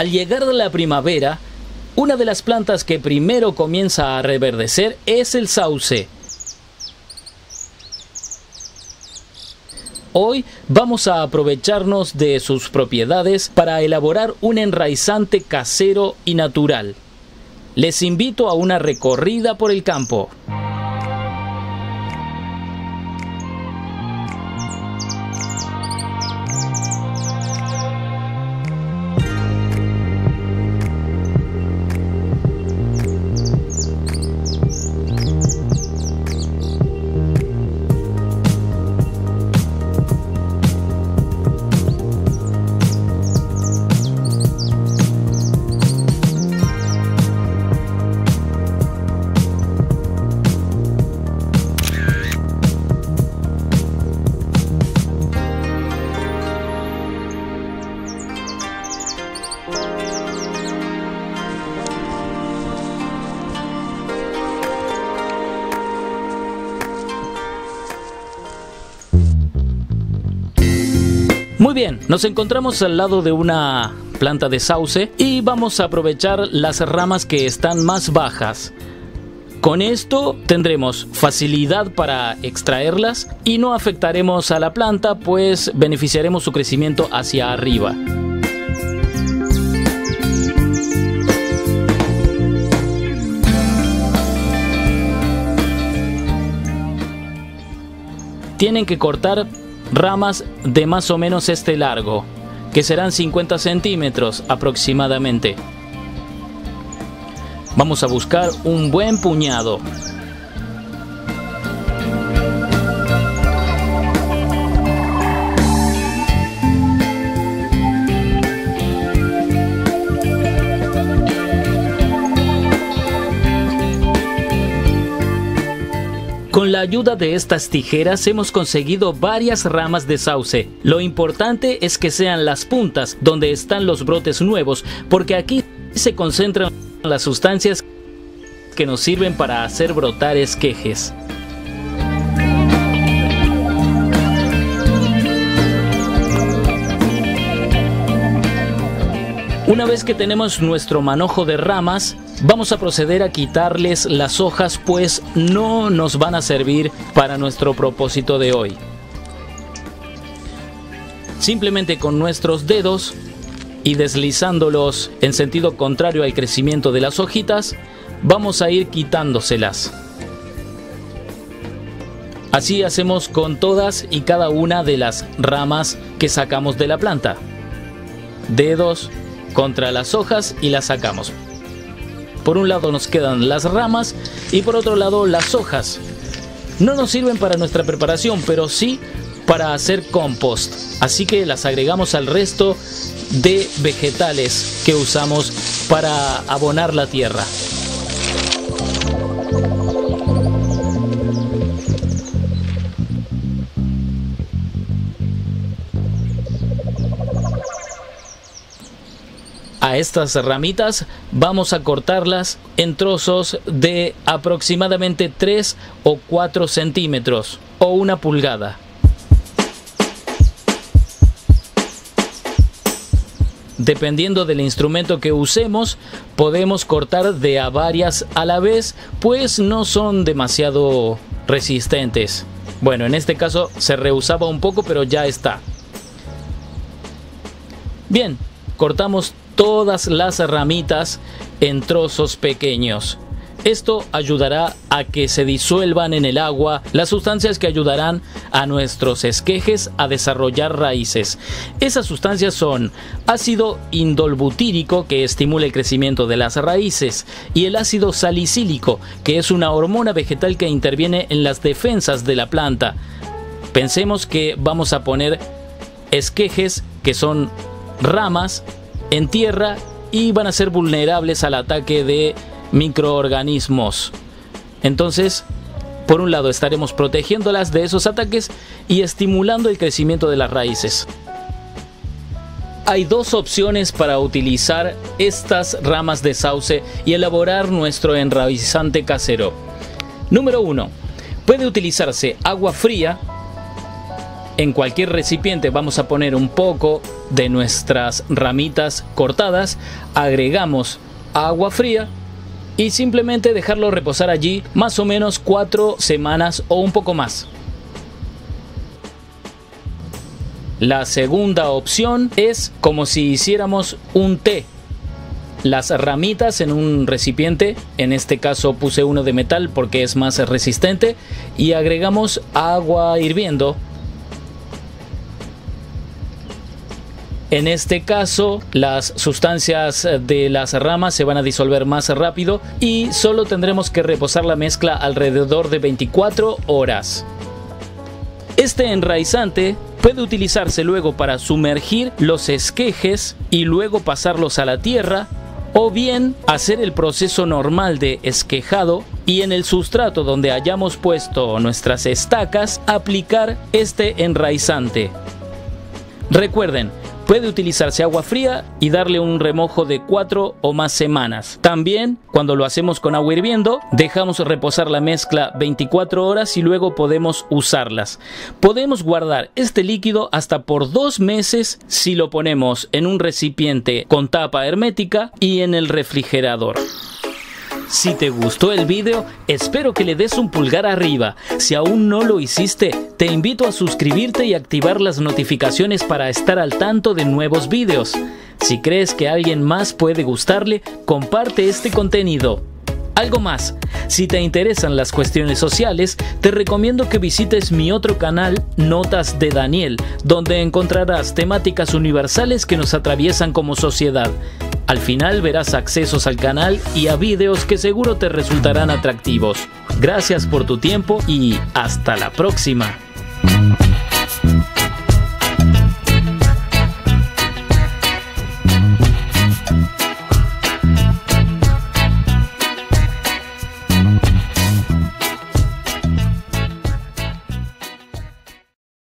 Al llegar la primavera, una de las plantas que primero comienza a reverdecer es el sauce. Hoy vamos a aprovecharnos de sus propiedades para elaborar un enraizante casero y natural. Les invito a una recorrida por el campo. Muy bien, nos encontramos al lado de una planta de sauce y vamos a aprovechar las ramas que están más bajas. Con esto tendremos facilidad para extraerlas y no afectaremos a la planta, pues beneficiaremos su crecimiento hacia arriba. Tienen que cortar ramas de más o menos este largo, que serán 50 centímetros aproximadamente. Vamos a buscar un buen puñado. Con la ayuda de estas tijeras hemos conseguido varias ramas de sauce. Lo importante es que sean las puntas donde están los brotes nuevos, porque aquí se concentran las sustancias que nos sirven para hacer brotar esquejes. Una vez que tenemos nuestro manojo de ramas, vamos a proceder a quitarles las hojas, pues no nos van a servir para nuestro propósito de hoy. Simplemente con nuestros dedos y deslizándolos en sentido contrario al crecimiento de las hojitas, vamos a ir quitándoselas. Así hacemos con todas y cada una de las ramas que sacamos de la planta. Dedos contra las hojas y las sacamos. Por un lado nos quedan las ramas y por otro lado las hojas. No nos sirven para nuestra preparación, pero sí para hacer compost, así que las agregamos al resto de vegetales que usamos para abonar la tierra. A estas ramitas vamos a cortarlas en trozos de aproximadamente 3 o 4 centímetros o una pulgada. Dependiendo del instrumento que usemos, podemos cortar de a varias a la vez, pues no son demasiado resistentes. Bueno, en este caso se rehusaba un poco, pero ya está. Bien, cortamos todas las ramitas en trozos pequeños. Esto ayudará a que se disuelvan en el agua las sustancias que ayudarán a nuestros esquejes a desarrollar raíces. Esas sustancias son ácido indolbutírico, que estimula el crecimiento de las raíces, y el ácido salicílico, que es una hormona vegetal que interviene en las defensas de la planta. Pensemos que vamos a poner esquejes, que son ramas, en tierra y van a ser vulnerables al ataque de microorganismos. Entonces, por un lado estaremos protegiéndolas de esos ataques y estimulando el crecimiento de las raíces. Hay dos opciones para utilizar estas ramas de sauce y elaborar nuestro enraizante casero. Número 1. Puede utilizarse agua fría En cualquier recipiente vamos a poner un poco de nuestras ramitas cortadas, agregamos agua fría y simplemente dejarlo reposar allí más o menos 4 semanas o un poco más. La segunda opción es como si hiciéramos un té. Las ramitas en un recipiente, en este caso puse uno de metal porque es más resistente, y agregamos agua hirviendo. En este caso, las sustancias de las ramas se van a disolver más rápido y solo tendremos que reposar la mezcla alrededor de 24 horas. Este enraizante puede utilizarse luego para sumergir los esquejes y luego pasarlos a la tierra, o bien hacer el proceso normal de esquejado y en el sustrato donde hayamos puesto nuestras estacas aplicar este enraizante. Recuerden, puede utilizarse agua fría y darle un remojo de 4 o más semanas. También, cuando lo hacemos con agua hirviendo, dejamos reposar la mezcla 24 horas y luego podemos usarlas. Podemos guardar este líquido hasta por 2 meses si lo ponemos en un recipiente con tapa hermética y en el refrigerador. Si te gustó el video, espero que le des un pulgar arriba. Si aún no lo hiciste, te invito a suscribirte y activar las notificaciones para estar al tanto de nuevos videos. Si crees que a alguien más puede gustarle, comparte este contenido. Algo más, si te interesan las cuestiones sociales, te recomiendo que visites mi otro canal, Notas de Daniel, donde encontrarás temáticas universales que nos atraviesan como sociedad. Al final verás accesos al canal y a videos que seguro te resultarán atractivos. Gracias por tu tiempo y hasta la próxima.